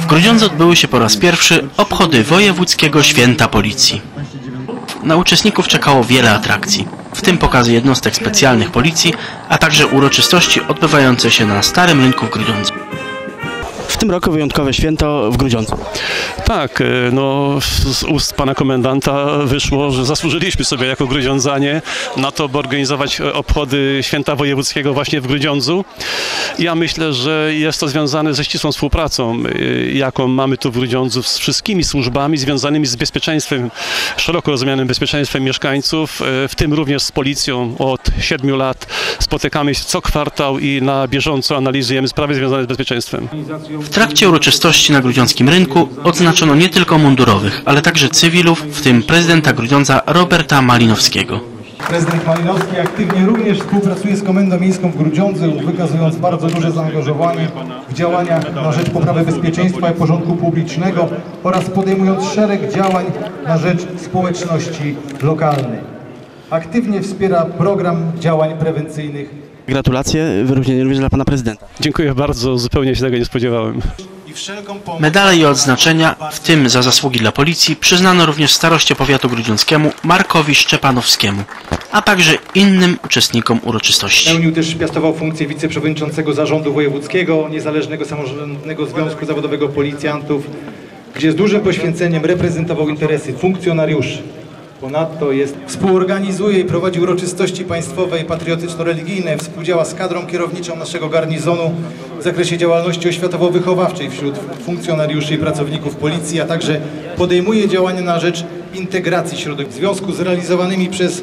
W Grudziądzu odbyły się po raz pierwszy obchody Wojewódzkiego Święta Policji. Na uczestników czekało wiele atrakcji, w tym pokazy jednostek specjalnych policji, a także uroczystości odbywające się na Starym Rynku w Grudziądzu. W tym roku wyjątkowe święto w Grudziądzu. Tak, no z ust pana komendanta wyszło, że zasłużyliśmy sobie jako grudziądzanie na to, by organizować obchody Święta Wojewódzkiego właśnie w Grudziądzu. Ja myślę, że jest to związane ze ścisłą współpracą, jaką mamy tu w Grudziądzu z wszystkimi służbami związanymi z bezpieczeństwem, szeroko rozumianym bezpieczeństwem mieszkańców, w tym również z policją. Od 7 lat spotykamy się co kwartał i na bieżąco analizujemy sprawy związane z bezpieczeństwem. W trakcie uroczystości na Grudziąckim Rynku odznaczono nie tylko mundurowych, ale także cywilów, w tym prezydenta Grudziądza Roberta Malinowskiego. Prezydent Malinowski aktywnie również współpracuje z Komendą Miejską w Grudziądzu, wykazując bardzo duże zaangażowanie w działania na rzecz poprawy bezpieczeństwa i porządku publicznego oraz podejmując szereg działań na rzecz społeczności lokalnej. Aktywnie wspiera program działań prewencyjnych. Gratulacje, wyróżnienie również dla pana prezydenta. Dziękuję bardzo, zupełnie się tego nie spodziewałem. Medale i odznaczenia, w tym za zasługi dla policji, przyznano również staroście powiatu grudziąckiemu Markowi Szczepanowskiemu, a także innym uczestnikom uroczystości. Pełnił też, piastował funkcję wiceprzewodniczącego Zarządu Wojewódzkiego Niezależnego Samorządnego Związku Zawodowego Policjantów, gdzie z dużym poświęceniem reprezentował interesy funkcjonariuszy. Ponadto współorganizuje i prowadzi uroczystości państwowe i patriotyczno-religijne, współdziała z kadrą kierowniczą naszego garnizonu w zakresie działalności oświatowo-wychowawczej wśród funkcjonariuszy i pracowników policji, a także podejmuje działania na rzecz integracji środowisk. W związku z realizowanymi przez